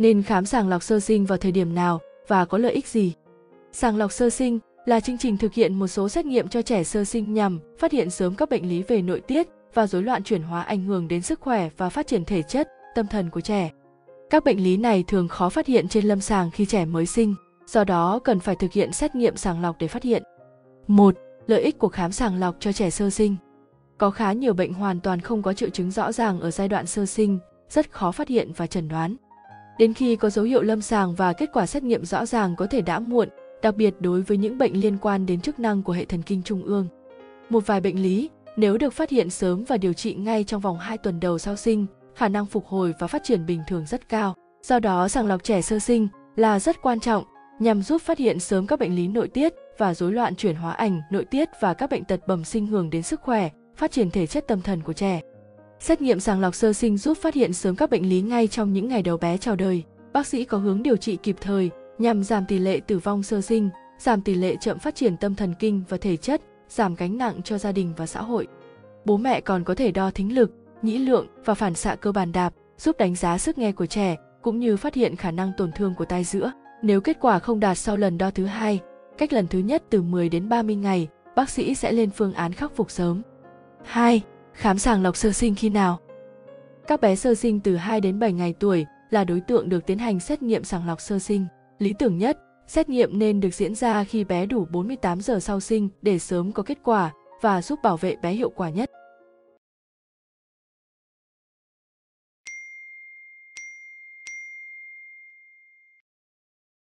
Nên khám sàng lọc sơ sinh vào thời điểm nào và có lợi ích gì? Sàng lọc sơ sinh là chương trình thực hiện một số xét nghiệm cho trẻ sơ sinh nhằm phát hiện sớm các bệnh lý về nội tiết và rối loạn chuyển hóa ảnh hưởng đến sức khỏe và phát triển thể chất, tâm thần của trẻ. Các bệnh lý này thường khó phát hiện trên lâm sàng khi trẻ mới sinh, do đó cần phải thực hiện xét nghiệm sàng lọc để phát hiện. 1. Lợi ích của khám sàng lọc cho trẻ sơ sinh. Có khá nhiều bệnh hoàn toàn không có triệu chứng rõ ràng ở giai đoạn sơ sinh, rất khó phát hiện và chẩn đoán. Đến khi có dấu hiệu lâm sàng và kết quả xét nghiệm rõ ràng có thể đã muộn, đặc biệt đối với những bệnh liên quan đến chức năng của hệ thần kinh trung ương. Một vài bệnh lý, nếu được phát hiện sớm và điều trị ngay trong vòng 2 tuần đầu sau sinh, khả năng phục hồi và phát triển bình thường rất cao. Do đó, sàng lọc trẻ sơ sinh là rất quan trọng nhằm giúp phát hiện sớm các bệnh lý nội tiết và rối loạn chuyển hóa ảnh nội tiết và các bệnh tật bẩm sinh hưởng đến sức khỏe, phát triển thể chất tâm thần của trẻ. Xét nghiệm sàng lọc sơ sinh giúp phát hiện sớm các bệnh lý ngay trong những ngày đầu bé chào đời. Bác sĩ có hướng điều trị kịp thời nhằm giảm tỷ lệ tử vong sơ sinh, giảm tỷ lệ chậm phát triển tâm thần kinh và thể chất, giảm gánh nặng cho gia đình và xã hội. Bố mẹ còn có thể đo thính lực, nhĩ lượng và phản xạ cơ bàn đạp, giúp đánh giá sức nghe của trẻ, cũng như phát hiện khả năng tổn thương của tai giữa. Nếu kết quả không đạt sau lần đo thứ hai, cách lần thứ nhất từ 10 đến 30 ngày, bác sĩ sẽ lên phương án khắc phục sớm. 2. Khám sàng lọc sơ sinh khi nào? Các bé sơ sinh từ 2 đến 7 ngày tuổi là đối tượng được tiến hành xét nghiệm sàng lọc sơ sinh. Lý tưởng nhất, xét nghiệm nên được diễn ra khi bé đủ 48 giờ sau sinh để sớm có kết quả và giúp bảo vệ bé hiệu quả nhất.